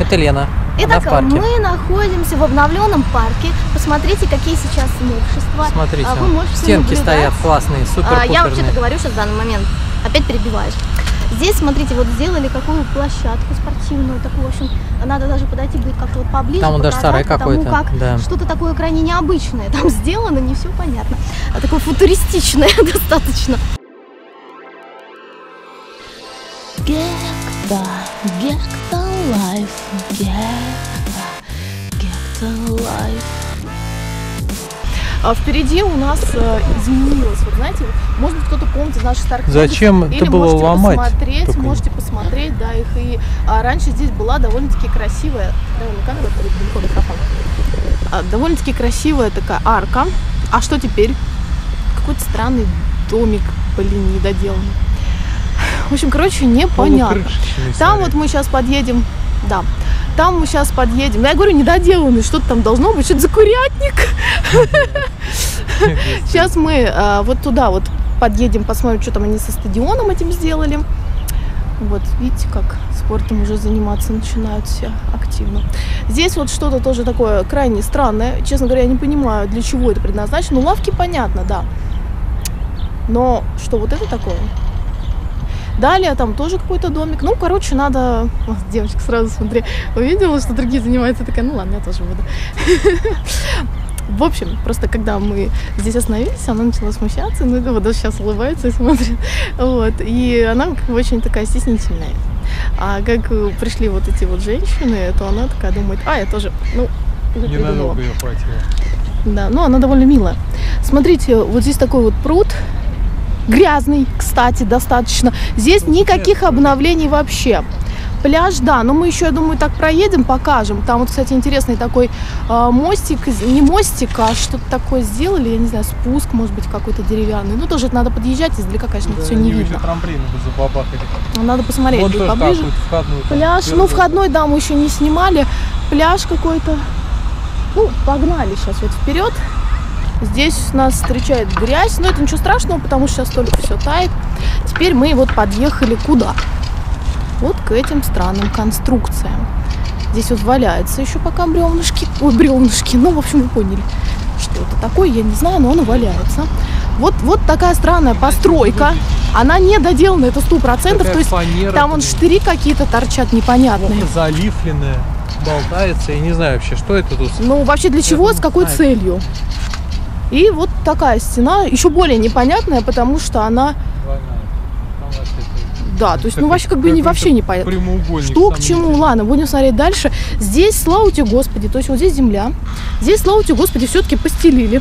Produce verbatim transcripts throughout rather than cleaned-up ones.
Это Лена. Итак, мы находимся в обновленном парке. Посмотрите, какие сейчас новшества. Смотрите, вы можете стенки наблюдать. Стоят классные, супер-пуперные. Я вообще-то говорю сейчас в данный момент. Опять перебиваешь. Здесь, смотрите, вот сделали какую площадку спортивную, такую, в общем, надо даже подойти будет как-то поближе. Там он даже старый какой-то, как да. Что-то такое крайне необычное там сделано, не все понятно. А такое футуристичное достаточно. Гекта, Гекта лайф, Гекта, Гекта лайф. А впереди у нас э, изменилось, вот знаете, может быть кто-то помнит из наших старых. Зачем это было можете ломать? Посмотреть, только... Можете посмотреть, да, их и а, раньше здесь была довольно-таки красивая, а, довольно-таки красивая такая арка. А что теперь? Какой-то странный домик, блин, недоделанный. В общем, короче, непонятно. Там вот мы сейчас подъедем, да. Там мы сейчас подъедем. Я говорю, недоделанный, что-то там должно быть, что-то за курятник. Сейчас мы вот туда вот подъедем, посмотрим, что там они со стадионом этим сделали. Вот, видите, как спортом уже заниматься начинают все активно. Здесь вот что-то тоже такое крайне странное. Честно говоря, я не понимаю, для чего это предназначено. Ну, лавки понятно, да. Но что вот это такое? Далее там тоже какой-то домик. Ну, короче, надо... Вот, девочка сразу, смотри, увидела, что другие занимаются. Такая, ну ладно, я тоже буду. В общем, просто когда мы здесь остановились, она начала смущаться. Ну, это вот даже сейчас улыбается и смотрит. Вот. И она как бы очень такая стеснительная. А как пришли вот эти вот женщины, то она такая думает, а, я тоже... Ну, ненадолго ее хватило. Да, ну, она довольно милая. Смотрите, вот здесь такой вот пруд. Грязный, кстати, достаточно. Здесь никаких обновлений вообще. Пляж, да, но мы еще, я думаю, так проедем, покажем. Там вот, кстати, интересный такой э, мостик. Не мостик, а что-то такое сделали. Я не знаю, спуск, может быть, какой-то деревянный. Ну, тоже надо подъезжать, издалека, конечно, да, все не видно. Трамплины забабахали. Надо посмотреть, вот поближе. Входную, пляж, ну, входной, да, мы еще не снимали. Пляж какой-то. Ну, погнали сейчас вот вперед. Здесь нас встречает грязь, но это ничего страшного, потому что сейчас только все тает. Теперь мы вот подъехали куда? Вот к этим странным конструкциям. Здесь вот валяется еще пока бревнышки. Ой, бревнышки, ну, в общем, вы поняли, что это такое, я не знаю, но оно валяется. Вот, вот такая странная постройка. Она не доделана, это сто процентов. То есть фанера, там вон штыри какие-то торчат непонятные. Залифленная, болтается, я не знаю вообще, что это тут. Ну, вообще для чего, с какой целью? И вот такая стена, еще более непонятная, потому что она... Да, то есть, ну, вообще, как бы, не, вообще непонятно, что к чему. Ладно, будем смотреть дальше. Здесь, слава тебе, Господи, то есть, вот здесь земля. Здесь, слава тебе, Господи, все-таки постелили.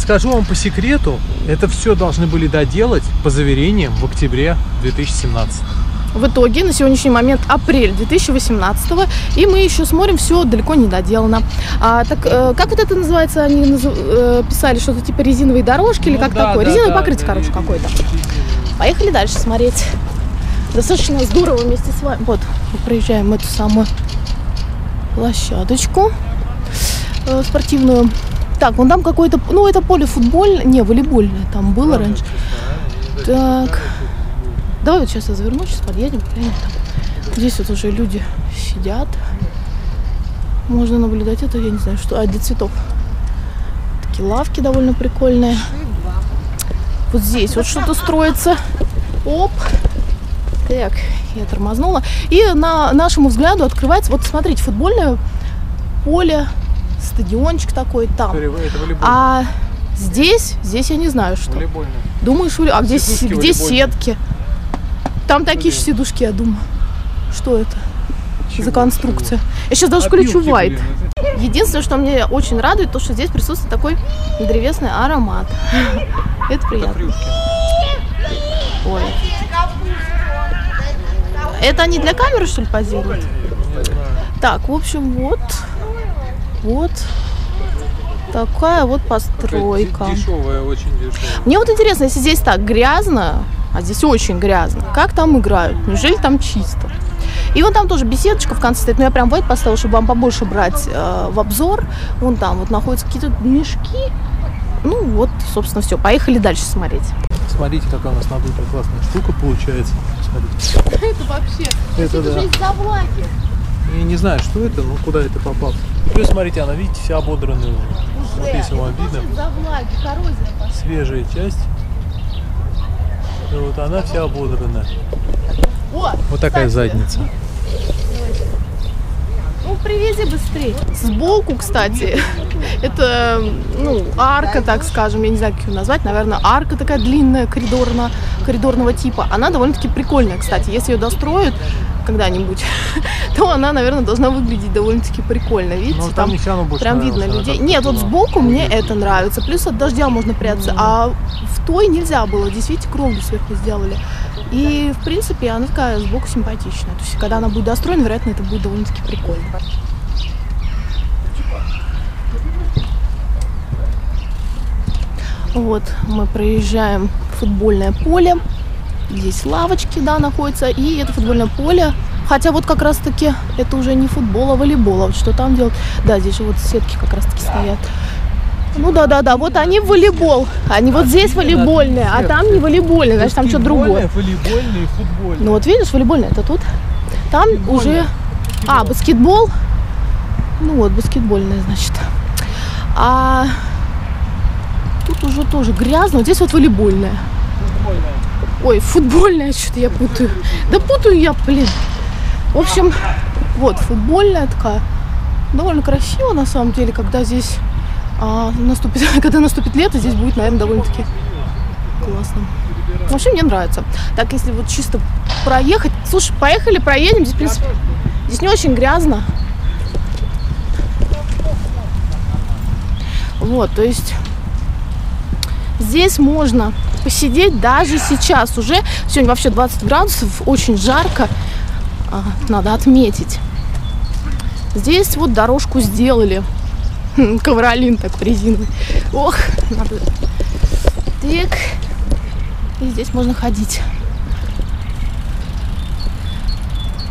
Скажу вам по секрету, это все должны были доделать, по заверениям, в октябре две тысячи семнадцатого. В итоге, на сегодняшний момент, апрель две тысячи восемнадцатого, и мы еще смотрим, все далеко не доделано. А, так, э, как вот это называется, они назов... э, писали что-то типа резиновые дорожки, ну, или как да, такое? Да, резиновое да, покрытие, да, короче, какое-то. Поехали дальше смотреть. Достаточно здорово вместе с вами. Вот, мы проезжаем эту самую площадочку э, спортивную. Так, вон там какое-то, ну, это поле футбольное, не, волейбольное там было раньше. Так... Давай вот сейчас я заверну, сейчас подъедем. Здесь вот уже люди сидят. Можно наблюдать это, я не знаю, что. А, для цветов. Такие лавки довольно прикольные. Вот здесь вот что-то строится. Оп. Так, я тормознула. И на нашему взгляду открывается, вот смотрите, футбольное поле, стадиончик такой там. А здесь, здесь я не знаю, что. Думаешь, а где, где сетки? Там такие же сидушки, я думаю. Что это? Чего? За конструкция. Я сейчас даже включу вайт. Единственное, что мне очень радует, то, что здесь присутствует такой древесный аромат. Это приятно. Ой. Это они для камеры, что ли, позируют? Так, в общем, вот. Вот. Такая вот постройка. Дешевая, очень дешевая. Мне вот интересно, если здесь так грязно, а здесь очень грязно. Как там играют? Неужели там чисто? И вон там тоже беседочка в конце стоит. Но я прям вайт поставила, чтобы вам побольше брать э, в обзор. Вон там вот находятся какие-то мешки. Ну вот, собственно, все. Поехали дальше смотреть. Смотрите, какая у нас надутая классная штука получается. Смотрите. Это вообще. Это, это да. Жизнь за влаки. Я не знаю, что это, но куда это попало. Плюс, смотрите, она, видите, вся ободранная уже. Уже. Вот если вам видно. Из-за влаги, коррозия пошла. Свежая часть. И вот она вся ободранная. О, вот такая, кстати, задница. Ну, привези быстрее. Сбоку, кстати, это, ну, арка, так скажем, я не знаю, как ее назвать, наверное, арка такая длинная, коридорно, коридорного типа. Она довольно-таки прикольная, кстати, если ее достроят когда-нибудь, то она, наверное, должна выглядеть довольно-таки прикольно. Видите, но там, там прям видно людей. Нет, вот сбоку мне это нравится. Плюс от дождя можно прятаться. Mm-hmm. А в той нельзя было. Здесь, видите, кровлю сверху сделали. И, в принципе, она такая сбоку симпатичная. То есть, когда она будет достроена, вероятно, это будет довольно-таки прикольно. Вот, мы проезжаем футбольное поле. Здесь лавочки, да, находятся, и это футбольное поле. Хотя вот как раз-таки это уже не футбол, а волейбол. А вот что там делать? Да, здесь же вот сетки как раз-таки стоят. Ну да-да-да, вот они в волейбол. Они вот здесь волейбольные, а там не волейбольные, значит, там что-то другое. Волейбольные, футбольные. Ну вот видишь, волейбольные, это тут. Там уже... А, баскетбол. Ну вот, баскетбольные, значит. А тут уже тоже грязно. Вот здесь вот волейбольные. Ой, футбольная, что-то я путаю. Да путаю я, блин. В общем, вот, футбольная такая. Довольно красиво, на самом деле, когда здесь а, наступит, когда наступит лето, здесь будет, наверное, довольно-таки классно. Вообще, мне нравится. Так, если вот чисто проехать. Слушай, поехали, проедем. Здесь, в принципе, здесь не очень грязно. Вот, то есть... Здесь можно посидеть даже сейчас уже. Сегодня вообще двадцать градусов, очень жарко, надо отметить. Здесь вот дорожку сделали. Ковролин так резиновый. Ох, надо. Так. И здесь можно ходить.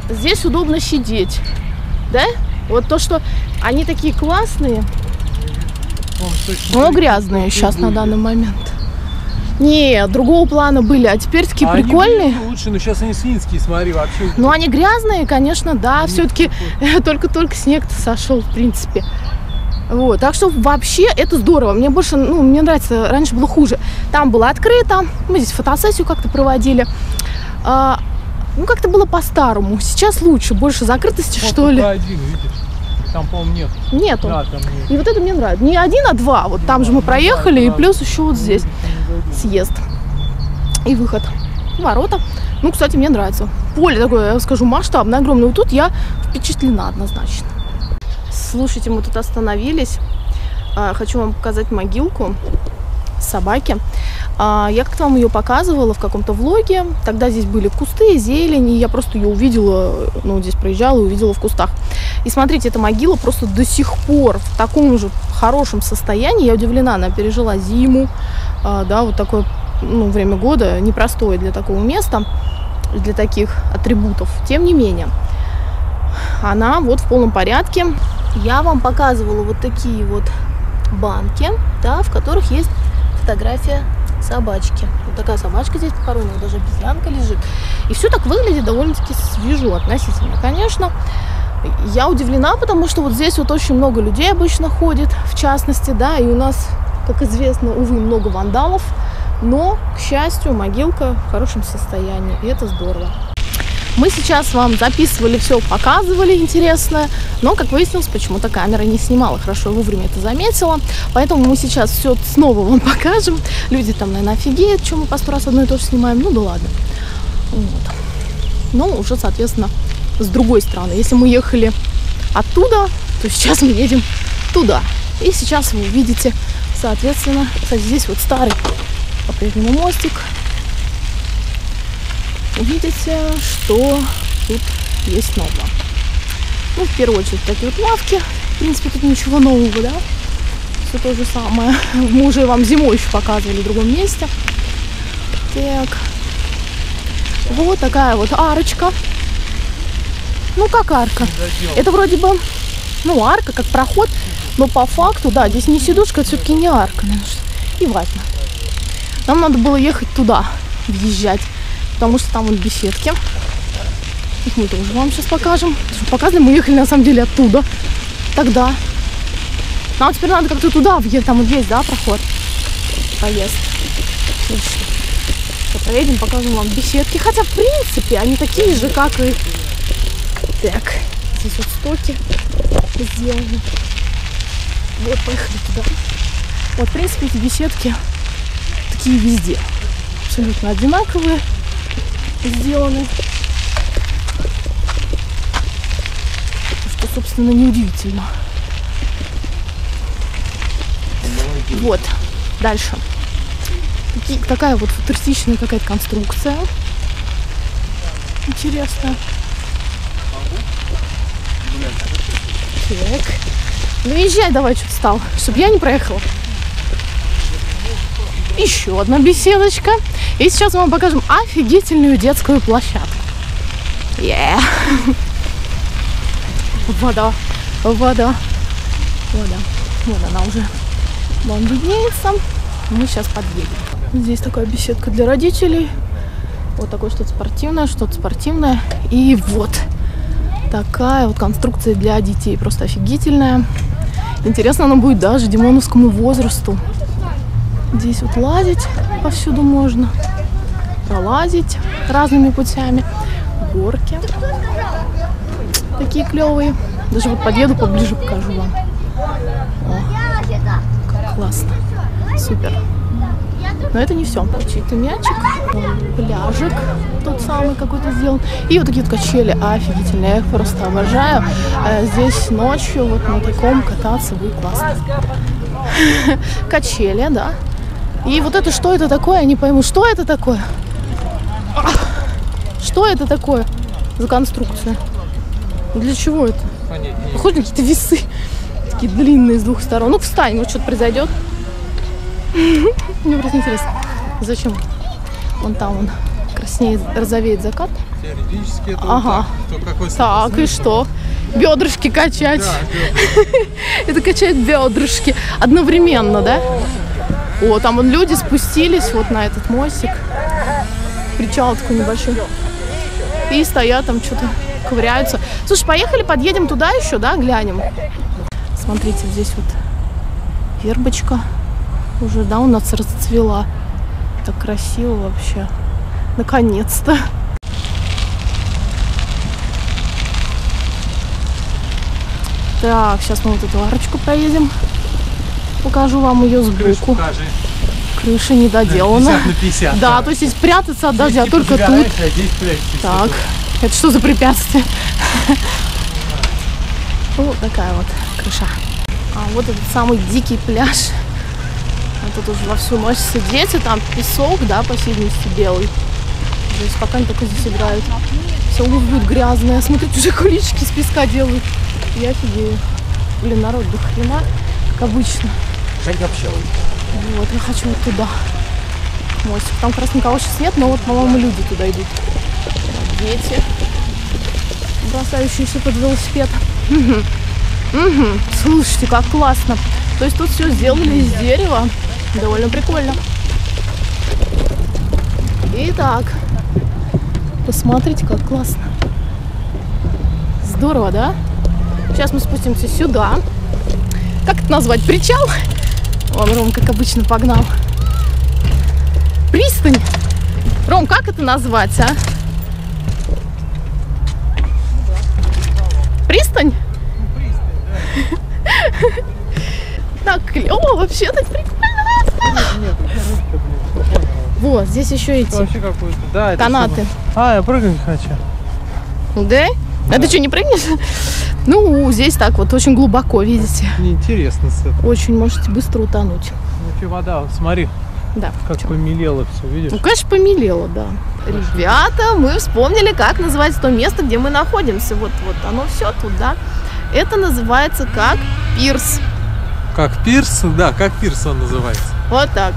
Здесь удобно сидеть. Да? Вот то, что они такие классные. Ну, грязные сейчас на данный момент. Не, другого плана были, а теперь такие а прикольные. Они были лучше, но сейчас они свинские, смотри, вообще. Ну, они грязные, конечно, да, все-таки только-только снег-то сошел, в принципе. Вот, так что вообще это здорово. Мне больше, ну, мне нравится, раньше было хуже. Там было открыто, мы здесь фотосессию как-то проводили. А, ну, как-то было по-старому, сейчас лучше, больше закрытости, вот что ли. Один, там, по-моему, нет. Нету. Да, там нет. И вот это мне нравится. Не один, а два. Вот там же мы проехали, и плюс еще вот здесь съезд. И выход. Ворота. Ну, кстати, мне нравится. Поле такое, я скажу, масштабное, огромное. Вот тут я впечатлена однозначно. Слушайте, мы тут остановились. Хочу вам показать могилку собаки. Я как-то вам ее показывала в каком-то влоге. Тогда здесь были кусты, зелень. Я просто ее увидела, ну, здесь проезжала и увидела в кустах. И смотрите, эта могила просто до сих пор в таком же хорошем состоянии. Я удивлена, она пережила зиму, да, вот такое, ну, время года непростое для такого места, для таких атрибутов. Тем не менее, она вот в полном порядке. Я вам показывала вот такие вот банки, да, в которых есть фотография собачки. Вот такая собачка здесь похоронена, даже обезьянка лежит. И все так выглядит довольно-таки свежо относительно, конечно. Я удивлена, потому что вот здесь вот очень много людей обычно ходит, в частности, да, и у нас, как известно, увы, много вандалов, но, к счастью, могилка в хорошем состоянии, и это здорово. Мы сейчас вам записывали все, показывали интересное, но, как выяснилось, почему-то камера не снимала, хорошо, вовремя это заметила, поэтому мы сейчас все снова вам покажем. Люди там, наверное, офигеют, что мы по сто раз одно и то же снимаем, ну да ладно. Вот. Но уже, соответственно, с другой стороны. Если мы ехали оттуда, то сейчас мы едем туда. И сейчас вы увидите, соответственно, кстати, здесь вот старый по-прежнему мостик. Увидите, что тут есть нового. Ну, в первую очередь, такие вот лавки. В принципе, тут ничего нового, да? Все то же самое. Мы уже вам зимой еще показывали в другом месте. Так. Вот такая вот арочка. Ну, как арка. Это вроде бы, ну, арка, как проход, но по факту, да, здесь не сидушка, это все-таки не арка. И важно. Нам надо было ехать туда, въезжать, потому что там вот беседки. Их мы тоже вам сейчас покажем. Что показывали, мы ехали на самом деле оттуда. Тогда. Нам теперь надо как-то туда въехать. Там вот есть, да, проход? Поезд. Проедем, покажем вам беседки. Хотя, в принципе, они такие же, как и... Так. Здесь вот стоки сделаны. Вот, поехали туда. Вот, в принципе, эти беседки такие везде. Абсолютно одинаковые. Сделаны. Что, собственно, неудивительно. Вот. Дальше. Такие, такая вот футуристичная какая-то конструкция. Интересно. Так. Ну езжай давай, что встал, чтобы я не проехала. Еще одна беседочка. И сейчас мы вам покажем офигительную детскую площадку. Yeah. Вода, вода, вода. Вот она уже вон виднеется. Мы сейчас подъедем. Здесь такая беседка для родителей. Вот такое что-то спортивное, что-то спортивное. И вот такая вот конструкция для детей. Просто офигительная. Интересно, она будет даже димоновскому возрасту. Здесь вот лазить повсюду можно. Пролазить разными путями. Горки. Такие клевые. Даже вот подъеду, поближе покажу вам. О, как классно. Супер. Но это не все. Чей-то мячик, пляжик тот самый какой-то сделан. И вот такие вот качели офигительные. Я их просто обожаю. Здесь ночью вот на таком кататься будет классно. Качели, да. И вот это что это такое? Я не пойму, что это такое? Что это такое за конструкция? Для чего это? Похоже на какие-то весы. Такие длинные с двух сторон. Ну встань, вот что-то произойдет. Мне просто интересно, зачем? Вон там он краснеет, розовеет закат. Теоретически это ага. Вот так, кто, так смысл, и что? Да. Бедрышки качать. Да, бедрышки. Это качает бедрышки одновременно, да? О, там вон люди спустились вот на этот мостик. Причал такой небольшой. И стоят там, что-то ковыряются. Слушай, поехали, подъедем туда еще, да, глянем. Смотрите, здесь вот вербочка. Уже, да, у нас расцвела. Так красиво вообще. Наконец-то. Так, сейчас мы вот эту арочку проедем. Покажу вам ее сбоку. Крыша не доделана. пятьдесят на пятьдесят, да, да, то есть здесь прятаться от дождя, а только тут. Так, это что за препятствие? Вот такая вот крыша. А вот этот самый дикий пляж. Тут уже во всю ночь сидеть, и там песок, да, по всей видимости, белый. То есть пока они только здесь играют. Все будет грязное. Смотрите, уже кулички из песка делают. Я офигею. Блин, народ до хрена, как обычно. Вот, я хочу вот туда. Мостик. Там как раз никого сейчас нет, но вот, по-моему, люди туда идут. Дети, бросающиеся под велосипед. Угу. Угу. Слушайте, как классно. То есть тут все сделали из дерева. Довольно прикольно. Итак, посмотрите, как классно. Здорово, да? Сейчас мы спустимся сюда. Как это назвать? Причал? Вон Ром, как обычно, погнал. Пристань? Ром, как это назвать, а? Пристань? Ну, пристань, да. Так клево, вообще так прикольно. Вот, здесь еще эти да, канаты. А, я прыгать хочу. Да? Да. А ты что, не прыгнешь? Ну, здесь так вот, очень глубоко, видите. Неинтересно. Очень можете быстро утонуть. Ну, вода, вот, смотри. Да. Как что? Помелело все, видишь? Ну, конечно, помелело, да. Хорошо. Ребята, мы вспомнили, как называется то место, где мы находимся. Вот, вот оно все туда. Это называется как пирс. Как пирс, да, как пирс он называется. Вот так.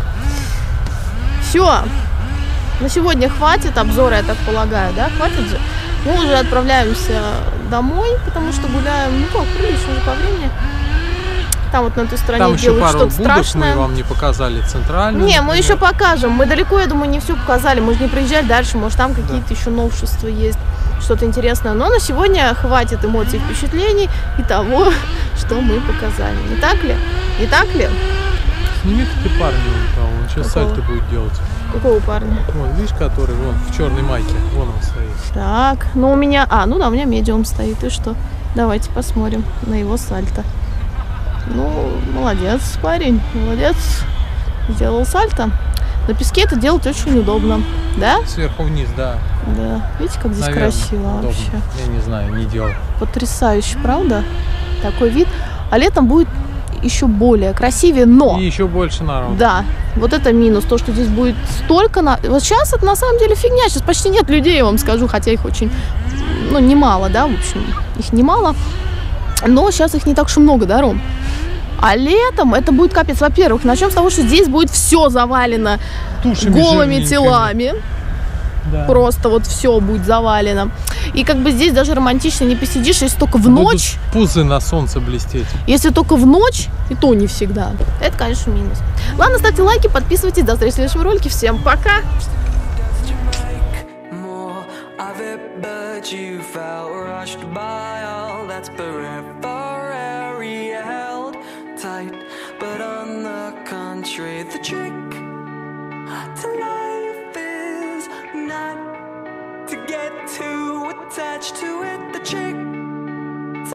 Все. На сегодня хватит обзора, я так полагаю, да? Хватит же. Мы уже отправляемся домой, потому что гуляем, ну как, прилично уже по времени. Там вот на этой стороне делают что-то страшное. Мы вам не показали центральную. Не, мы еще покажем. Мы далеко, я думаю, не все показали. Мы же не проезжали дальше, может там какие-то еще новшества есть. что-то интересное. Но на сегодня хватит эмоций, впечатлений и того, что мы показали. Не так ли? Не так ли? Сними ты парня, он сейчас Какого? сальто будет делать. Какого парня? Вон, видишь, который вон в черной майке, вон он стоит. Так, ну у меня, а, ну да, у меня медиум стоит, и что? Давайте посмотрим на его сальто. Ну, молодец парень, молодец, сделал сальто. На песке это делать очень удобно, да? Сверху вниз, да. Да, видите, как здесь Наверное, красиво удобно. вообще. Я не знаю, не делал. Потрясающе, правда? Такой вид. А летом будет еще более красивее, но... И еще больше народу. Да, вот это минус, то, что здесь будет столько... На... Вот сейчас это на самом деле фигня, сейчас почти нет людей, я вам скажу, хотя их очень... Ну, немало, да, в общем, их немало. Но сейчас их не так уж и много, да, Ром? А летом это будет капец. Во-первых, начнем с того, что здесь будет все завалено Тушами голыми жирненькими. телами. Да. Просто вот все будет завалено. И как бы здесь даже романтично не посидишь, если только в Будут ночь. пузы на солнце блестеть. Если только в ночь, и то не всегда. Это, конечно, минус. Ладно, ставьте лайки, подписывайтесь. До встречи в следующем ролике. Всем пока! But on the contrary, the trick to life is not to get too attached to it. The trick